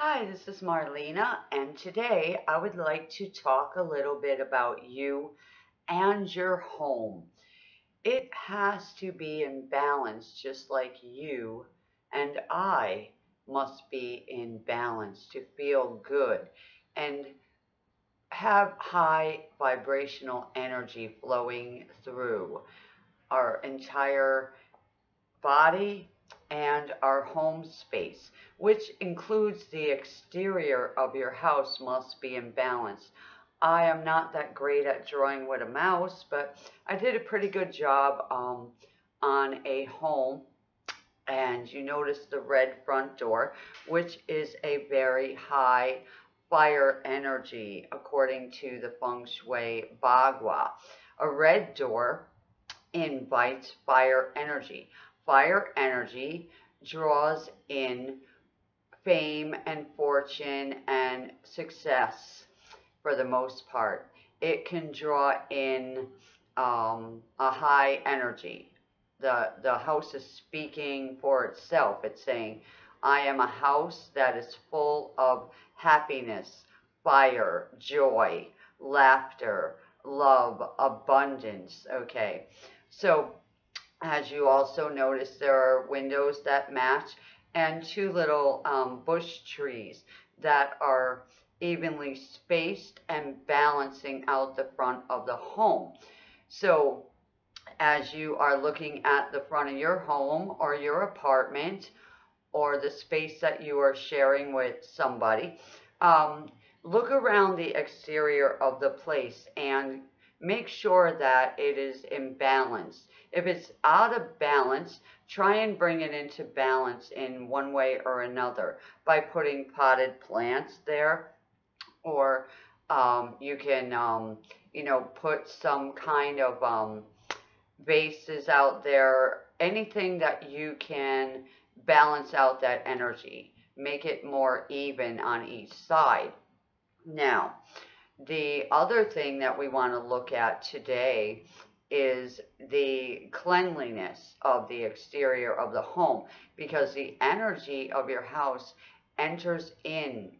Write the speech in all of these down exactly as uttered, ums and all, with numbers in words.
Hi, this is Marlena, and today I would like to talk a little bit about you and your home. It has to be in balance, just like you and I must be in balance to feel good and have high vibrational energy flowing through our entire body and our home space, which includes the exterior of your house, must be in balance. I am not that great at drawing with a mouse, but I did a pretty good job um, on a home, and you notice the red front door, which is a very high fire energy according to the Feng Shui Bagua. A red door invites fire energy. Fire energy draws in fame and fortune and success for the most part. It can draw in um, a high energy. The, the house is speaking for itself. It's saying, I am a house that is full of happiness, fire, joy, laughter, love, abundance. Okay, so as you also notice, there are windows that match and two little um, bush trees that are evenly spaced and balancing out the front of the home. So as you are looking at the front of your home or your apartment or the space that you are sharing with somebody, um, look around the exterior of the place and make sure that it is in balance. If it's out of balance, try and bring it into balance in one way or another by putting potted plants there, or um, you can, um, you know, put some kind of um, vases out there, anything that you can balance out that energy, make it more even on each side. Now, the other thing that we want to look at today is the cleanliness of the exterior of the home, because the energy of your house enters in,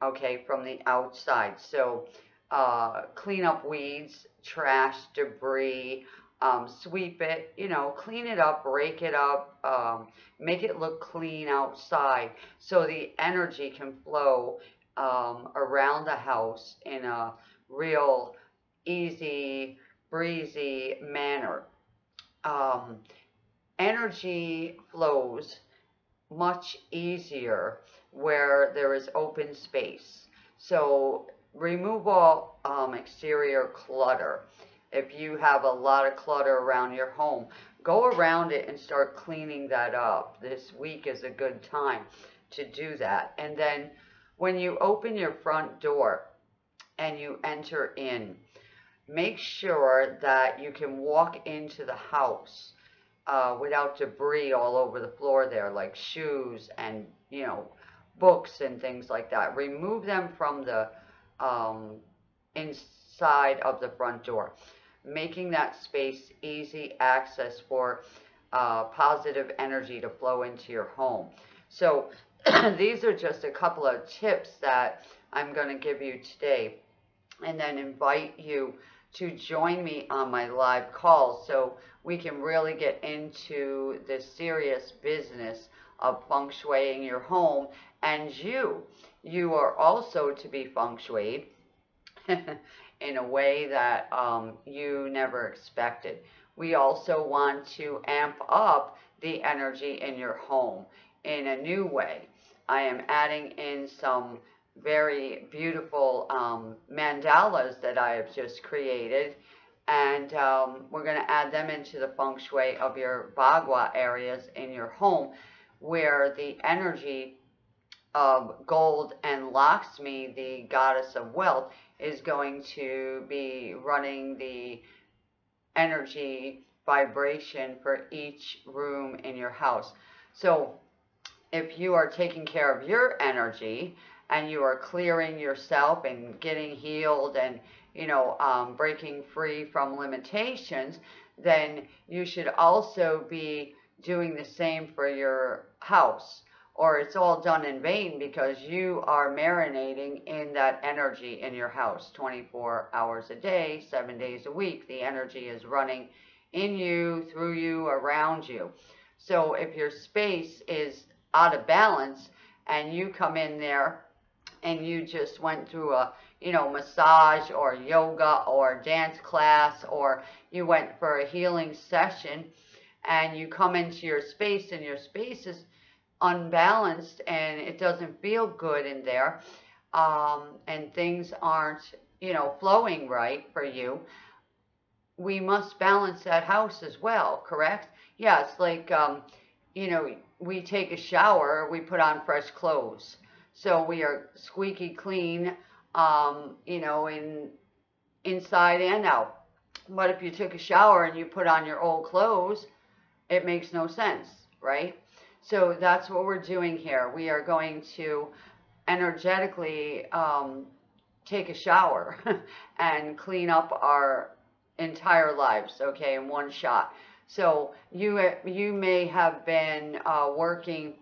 okay, from the outside. So uh, clean up weeds, trash, debris, um, sweep it, you know, clean it up, rake it up, um, make it look clean outside so the energy can flow Um, around the house in a real easy, breezy manner. Um, energy flows much easier where there is open space. So remove all um, exterior clutter. If you have a lot of clutter around your home, go around it and start cleaning that up. This week is a good time to do that. And then when you open your front door and you enter in, make sure that you can walk into the house uh, without debris all over the floor there, like shoes and, you know, books and things like that. Remove them from the um, inside of the front door, making that space easy access for uh, positive energy to flow into your home. So these are just a couple of tips that I'm going to give you today, and then invite you to join me on my live call so we can really get into the serious business of feng shuiing your home. And you, you are also to be feng shuied in a way that um, you never expected. We also want to amp up the energy in your home in a new way. I am adding in some very beautiful um, mandalas that I have just created, and um, we're going to add them into the feng shui of your bagua areas in your home, where the energy of gold and Lakshmi, the goddess of wealth, is going to be running the energy vibration for each room in your house. So if you are taking care of your energy and you are clearing yourself and getting healed and, you know, um, breaking free from limitations, then you should also be doing the same for your house or it's all done in vain, because you are marinating in that energy in your house twenty-four hours a day, seven days a week. The energy is running in you, through you, around you. So if your space is out of balance and you come in there and you just went through a, you know, massage or yoga or dance class, or you went for a healing session, and you come into your space and your space is unbalanced and it doesn't feel good in there, um, and things aren't, you know, flowing right for you, we must balance that house as well, correct? Yeah, it's like, um, you know, we take a shower, we put on fresh clothes. So we are squeaky clean, um, you know, in inside and out. But if you took a shower and you put on your old clothes, it makes no sense, right? So that's what we're doing here. We are going to energetically um, take a shower and clean up our entire lives, okay, in one shot. So you, you may have been uh, working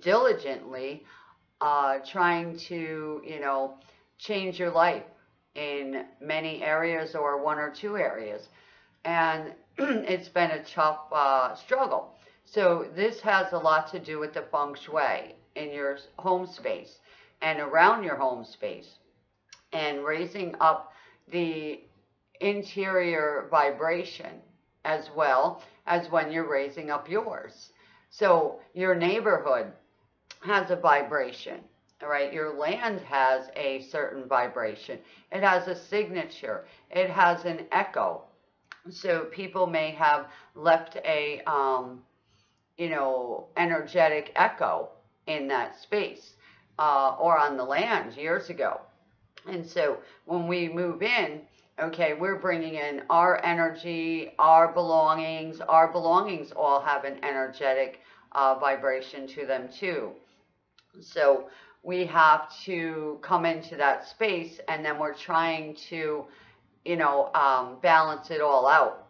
diligently, uh, trying to, you know, change your life in many areas or one or two areas, and it's been a tough uh, struggle. So this has a lot to do with the feng shui in your home space and around your home space, and raising up the interior vibration as well as when you're raising up yours. So your neighborhood has a vibration. All right, your land has a certain vibration. It has a signature. It has an echo. So people may have left a, um, you know, energetic echo in that space uh, or on the land years ago. And so when we move in, okay, we're bringing in our energy, our belongings. Our belongings all have an energetic uh, vibration to them too. So we have to come into that space, and then we're trying to, you know, um, balance it all out.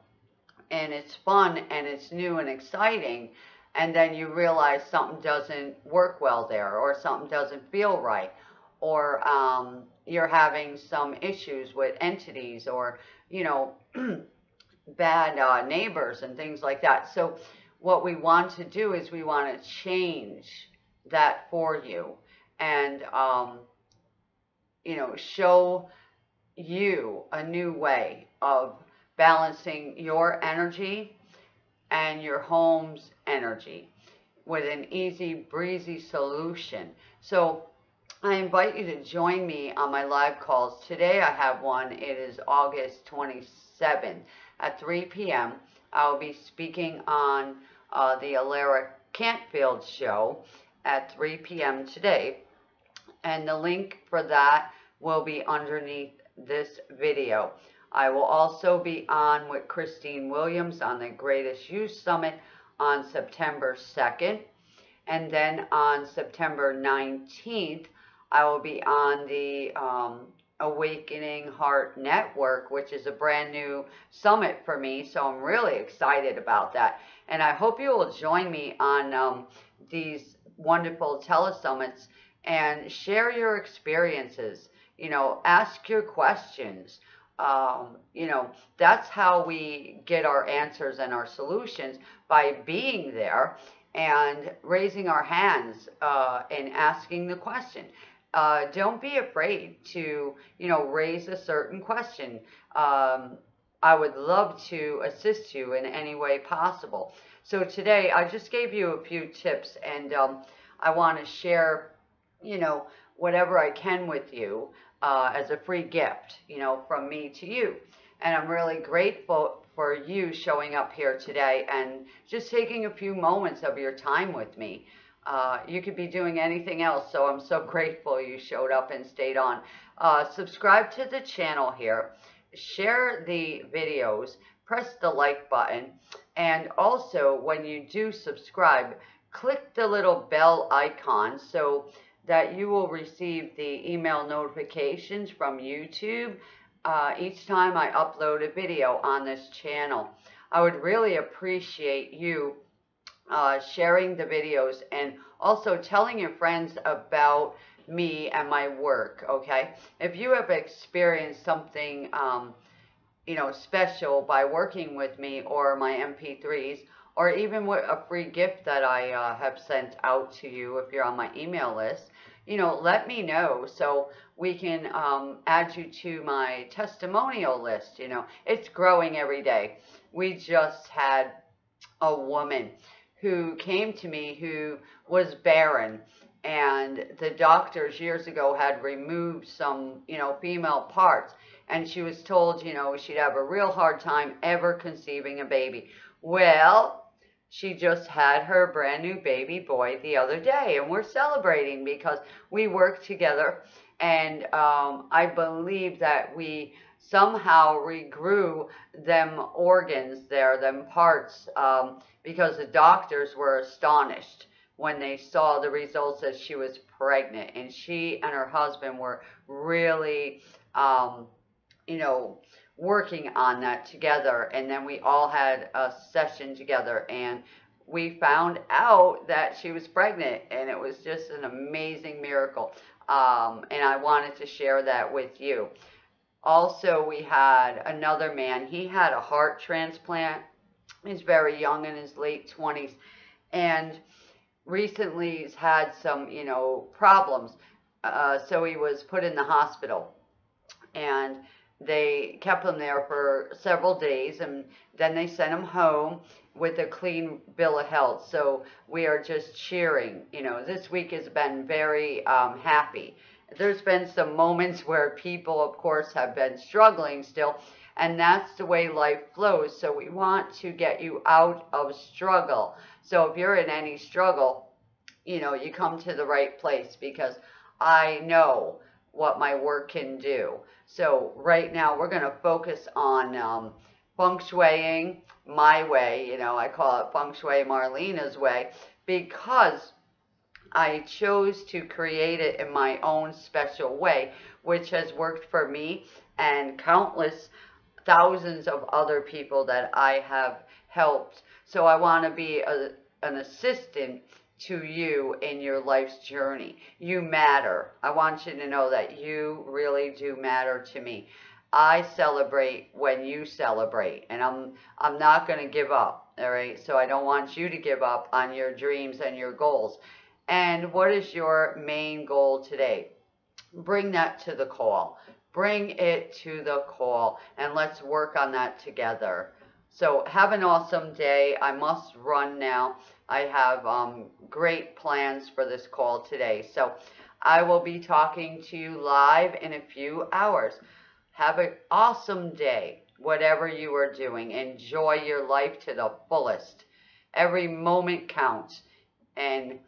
And it's fun and it's new and exciting. And then you realize something doesn't work well there, or something doesn't feel right, or um, you're having some issues with entities, or, you know, bad uh, neighbors and things like that. So what we want to do is we want to change that for you. And, um, you know, show you a new way of balancing your energy and your home's energy with an easy, breezy solution. So I invite you to join me on my live calls. Today I have one. It is August twenty-seventh at three p m I'll be speaking on uh, the Alara Cantfield show at three p m today. And the link for that will be underneath this video. I will also be on with Christine Williams on the Greatest Youth Summit on September second. And then on September nineteenth, I will be on the um, Awakening Heart Network, which is a brand new summit for me. So I'm really excited about that. And I hope you will join me on um, these wonderful telesummits and share your experiences. You know, ask your questions. Um, you know, that's how we get our answers and our solutions, by being there and raising our hands uh, and asking the question. Uh, don't be afraid to, you know, raise a certain question. Um, I would love to assist you in any way possible. So today I just gave you a few tips, and um, I want to share, you know, whatever I can with you uh, as a free gift, you know, from me to you. And I'm really grateful for you showing up here today and just taking a few moments of your time with me. Uh, you could be doing anything else, so I'm so grateful you showed up and stayed on. Uh, subscribe to the channel here, share the videos, press the like button, and also when you do subscribe, click the little bell icon so that you will receive the email notifications from YouTube uh, each time I upload a video on this channel. I would really appreciate you uh, sharing the videos, and also telling your friends about me and my work, okay? If you have experienced something, um, you know, special by working with me or my M P threes, or even with a free gift that I uh, have sent out to you if you're on my email list, you know, let me know so we can um, add you to my testimonial list. You know, it's growing every day. We just had a woman who came to me who was barren, and the doctors years ago had removed some, you know, female parts, and she was told, you know, she'd have a real hard time ever conceiving a baby. Well, she just had her brand new baby boy the other day, and we're celebrating because we work together, and um, I believe that we somehow regrew them organs there, them parts, um, because the doctors were astonished when they saw the results that she was pregnant, and she and her husband were really, um, you know, working on that together. And then we all had a session together, and we found out that she was pregnant, and it was just an amazing miracle. Um, and I wanted to share that with you. Also, we had another man. He had a heart transplant. He's very young, in his late twenties, and recently he's had some, you know, problems. Uh, so he was put in the hospital, and they kept him there for several days, and then they sent him home with a clean bill of health. So we are just cheering. You know, this week has been very um, happy. There's been some moments where people, of course, have been struggling still, and that's the way life flows. So we want to get you out of struggle. So if you're in any struggle, you know, you come to the right place, because I know what my work can do. So right now we're going to focus on um, feng shuiing my way. You know, I call it feng shui Marlena's way, because I chose to create it in my own special way, which has worked for me and countless thousands of other people that I have helped. So I want to be a, an assistant to you in your life's journey. You matter. I want you to know that you really do matter to me. I celebrate when you celebrate, and I'm I'm not going to give up, all right? So I don't want you to give up on your dreams and your goals. And what is your main goal today? Bring that to the call. Bring it to the call, and let's work on that together. So have an awesome day. I must run now. I have um, great plans for this call today. So I will be talking to you live in a few hours. Have an awesome day, whatever you are doing. Enjoy your life to the fullest. Every moment counts. And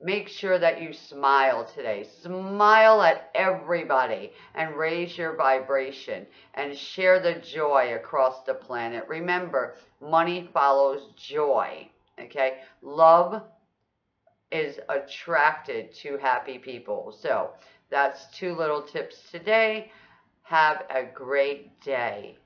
make sure that you smile today. Smile at everybody and raise your vibration and share the joy across the planet. Remember, money follows joy, okay? Love is attracted to happy people. So that's two little tips today. Have a great day.